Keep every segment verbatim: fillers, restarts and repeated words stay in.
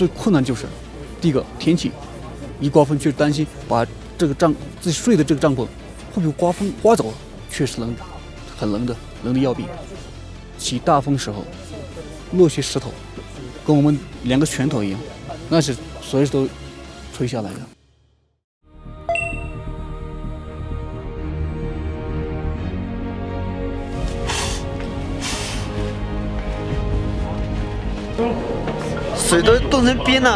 最困难就是第一个天气，一刮风却担心把这个帐自己睡的这个帐篷会不会刮风刮走了，确实冷，很冷的，冷的要命。起大风时候，落些石头，跟我们两个拳头一样，那是随时都吹下来的。 水都冻成冰了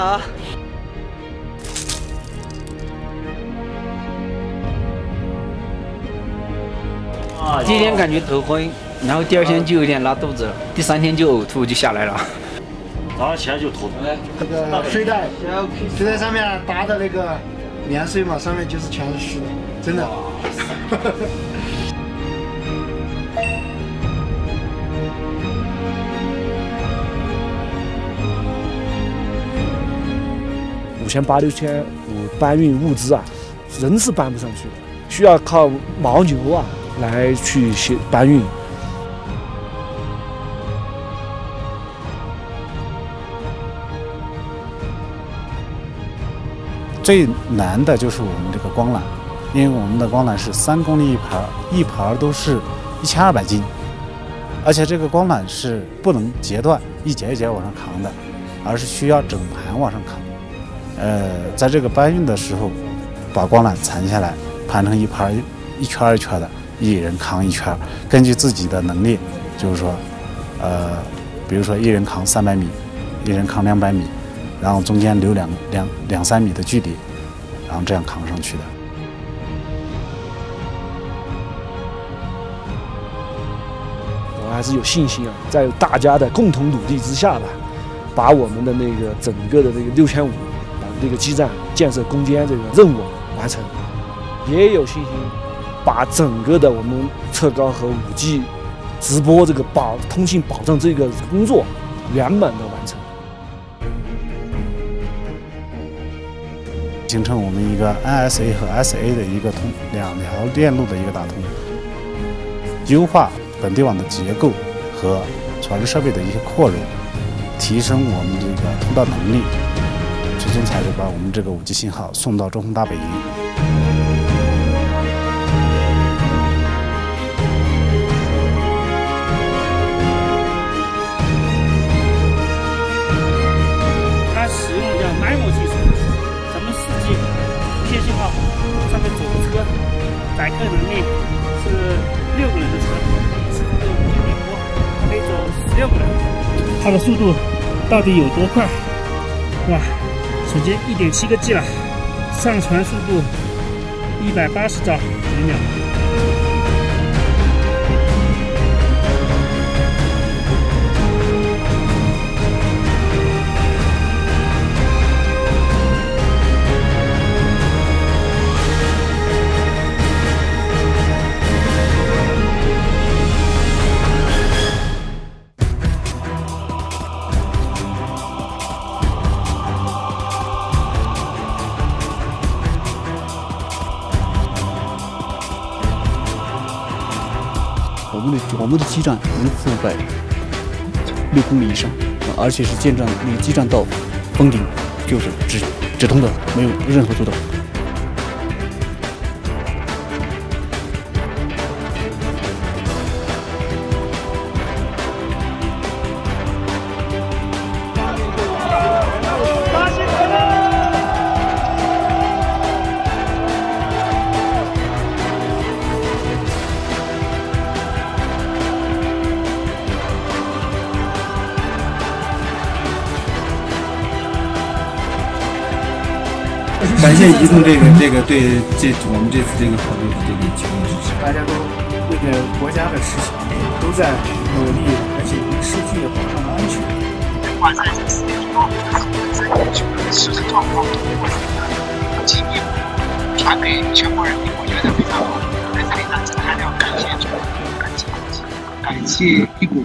啊！第一天感觉头昏，然后第二天就有点拉肚子，第三天就呕吐，就下来了。早上起来就头疼。这个睡袋，睡袋上面搭的那个棉睡嘛，上面就是全是湿的，真的。五千八六千五搬运物资啊，人是搬不上去的，需要靠牦牛啊来去搬运。最难的就是我们这个光缆，因为我们的光缆是三公里一盘，一盘都是一千二百斤，而且这个光缆是不能截断，一节一节往上扛的，而是需要整盘往上扛。 呃，在这个搬运的时候，把光缆缠下来，盘成一盘，一圈一圈的，一人扛一圈。根据自己的能力，就是说，呃，比如说一人扛三百米，一人扛两百米，然后中间留两两两三米的距离，然后这样扛上去的。我还是有信心啊，在大家的共同努力之下吧，把我们的那个整个的那个六千五。 这个基站建设攻坚这个任务完成，也有信心把整个的我们测高和 五G 直播这个保通信保障这个工作圆满的完成，形成我们一个 N S A 和 S A 的一个通两条链路的一个打通，优化本地网的结构和传输设备的一些扩容，提升我们这个通道能力。 最终才是把我们这个五 G 信号送到中通大本营。它使用叫 M I M O 技术，咱们四 G 天信号上面走的车，载客能力是六个人的车，是这个五 G 电波可以走十六个人，它的速度到底有多快？哇！ 手机一点七个 G 了，上传速度一百八十兆每秒。我们的基站能覆盖六公里以上，而且是建站那个基站到峰顶就是直直通的，没有任何阻挡。感谢移动这个这个对这我们这次这个合作的这个全力支持，大家都为了国家的事情都在努力，而且我们数据也保障安全。我在这次联合在研究的实时状况，我觉得经验传给全国人民，我觉得非常好。在这里呢，还要感谢全国，感谢感谢一股。